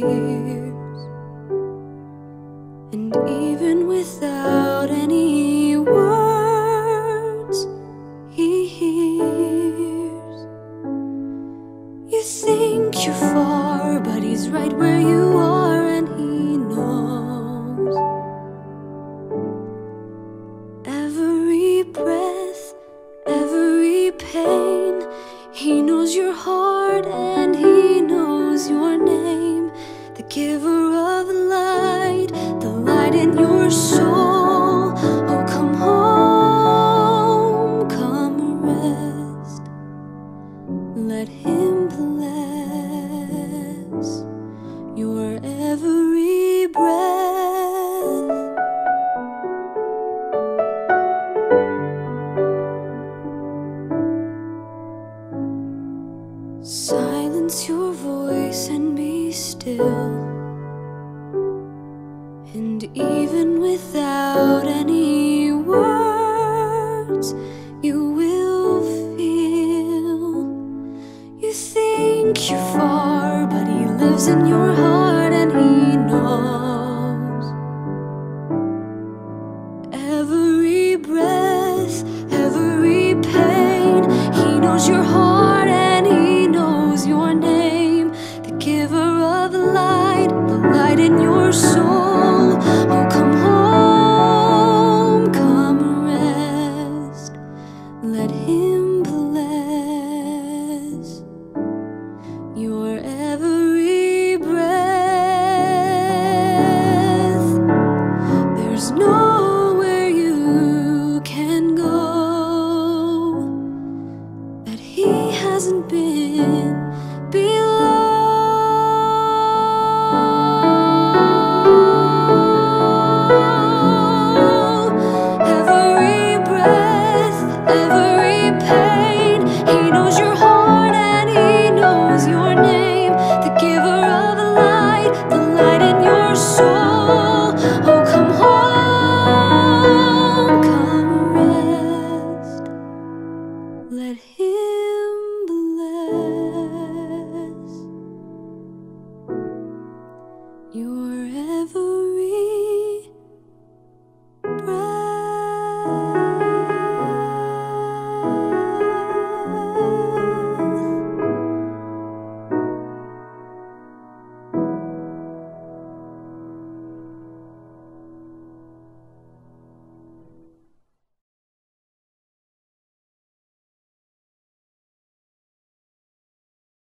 tears. And even without any words, he hears. You think you're far, but he's right where you are, and he knows. Every breath, every pain, he knows your heart and he knows your name. The giver of light, the light in your soul. Oh, come home, come rest. Let him bless your every breath. Silence your voice and be still. And even without any words, you will feel. You think you're far, but he lives in your heart and he knows. Every breath, every pain, he knows your heart and he knows your name. The giver of light, the light in your soul. Oh, come home, come rest. Let him bless your every breath. There's nowhere you can go that he hasn't been below. Let him bless your